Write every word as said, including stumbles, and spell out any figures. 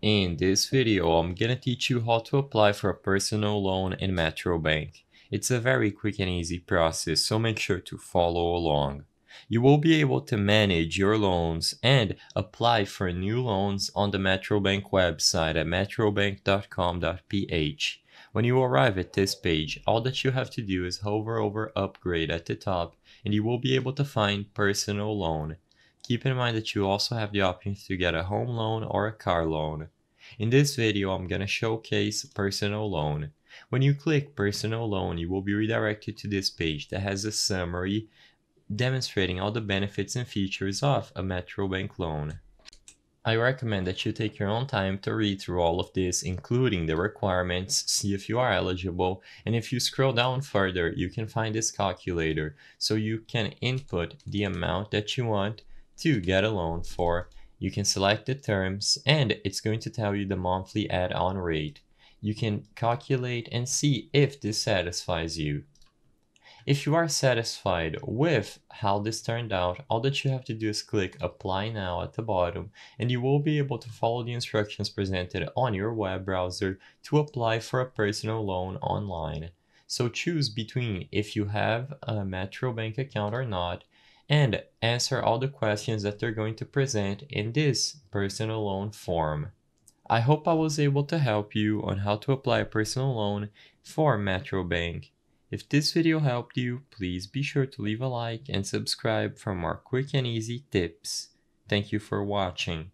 In this video, I'm gonna teach you how to apply for a personal loan in Metrobank. It's a very quick and easy process, so make sure to follow along. You will be able to manage your loans and apply for new loans on the Metrobank website at metrobank dot com dot p h. When you arrive at this page, all that you have to do is hover over Upgrade at the top and you will be able to find Personal Loan. Keep in mind that you also have the option to get a home loan or a car loan. In this video, I'm going to showcase Personal Loan. When you click Personal Loan, you will be redirected to this page that has a summary demonstrating all the benefits and features of a Metrobank loan. I recommend that you take your own time to read through all of this, including the requirements, see if you are eligible, and if you scroll down further, you can find this calculator, so you can input the amount that you want to get a loan for. You can select the terms and it's going to tell you the monthly add-on rate. You can calculate and see if this satisfies you. If you are satisfied with how this turned out, all that you have to do is click Apply Now at the bottom and you will be able to follow the instructions presented on your web browser to apply for a personal loan online. So choose between if you have a Metrobank account or not, and answer all the questions that they're going to present in this personal loan form. I hope I was able to help you on how to apply a personal loan for Metrobank. If this video helped you, please be sure to leave a like and subscribe for more quick and easy tips. Thank you for watching.